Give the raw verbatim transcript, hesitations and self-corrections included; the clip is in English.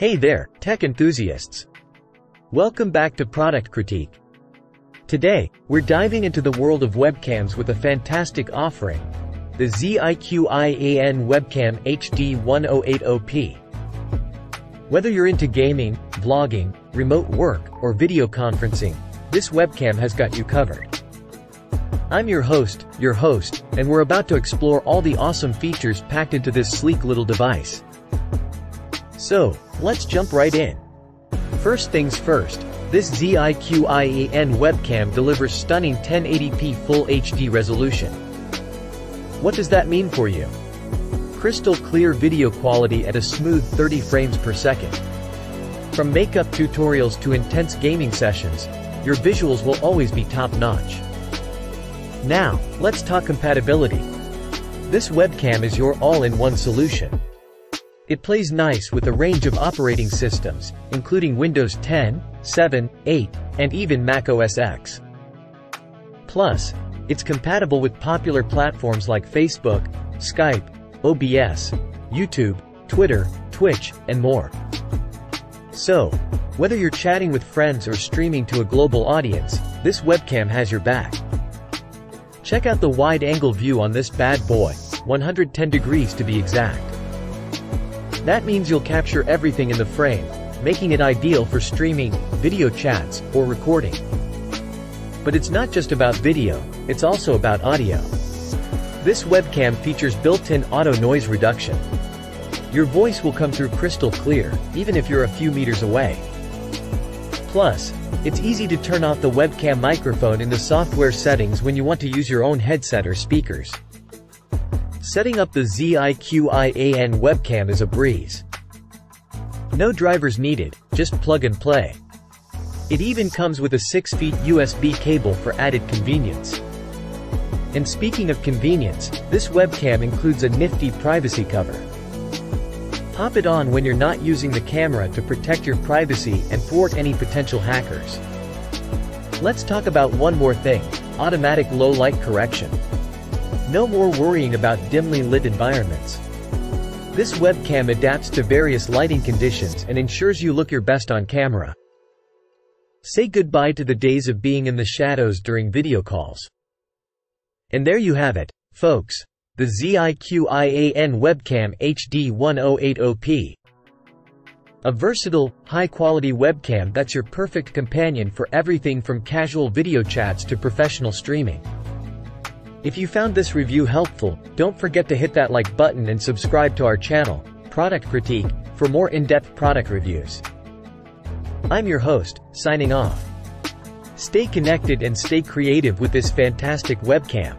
Hey there, tech enthusiasts. Welcome back to Product Critique. Today, we're diving into the world of webcams with a fantastic offering, the ZIQIAN Webcam H D ten eighty P. Whether you're into gaming, vlogging, remote work, or video conferencing, this webcam has got you covered. I'm your host, your host, and we're about to explore all the awesome features packed into this sleek little device. So, let's jump right in. First things first, this ZIQIAN webcam delivers stunning ten eighty P Full H D resolution. What does that mean for you? Crystal clear video quality at a smooth thirty frames per second. From makeup tutorials to intense gaming sessions, your visuals will always be top-notch. Now, let's talk compatibility. This webcam is your all-in-one solution. It plays nice with a range of operating systems, including Windows ten, seven, eight, and even Mac O S ten. Plus, it's compatible with popular platforms like Facebook, Skype, O B S, YouTube, Twitter, Twitch, and more. So, whether you're chatting with friends or streaming to a global audience, this webcam has your back. Check out the wide-angle view on this bad boy, one hundred ten degrees to be exact. That means you'll capture everything in the frame, making it ideal for streaming, video chats, or recording. But it's not just about video, it's also about audio. This webcam features built-in auto noise reduction. Your voice will come through crystal clear, even if you're a few meters away. Plus, it's easy to turn off the webcam microphone in the software settings when you want to use your own headset or speakers. Setting up the ZIQIAN webcam is a breeze. No drivers needed, just plug and play. It even comes with a six feet U S B cable for added convenience. And speaking of convenience, this webcam includes a nifty privacy cover. Pop it on when you're not using the camera to protect your privacy and thwart any potential hackers. Let's talk about one more thing, automatic low light correction. No more worrying about dimly lit environments. This webcam adapts to various lighting conditions and ensures you look your best on camera. Say goodbye to the days of being in the shadows during video calls. And there you have it, folks, the ZIQIAN Webcam H D ten eighty P. A versatile, high-quality webcam that's your perfect companion for everything from casual video chats to professional streaming. If you found this review helpful, don't forget to hit that like button and subscribe to our channel, Product Critique, for more in-depth product reviews. I'm your host, signing off. Stay connected and stay creative with this fantastic webcam.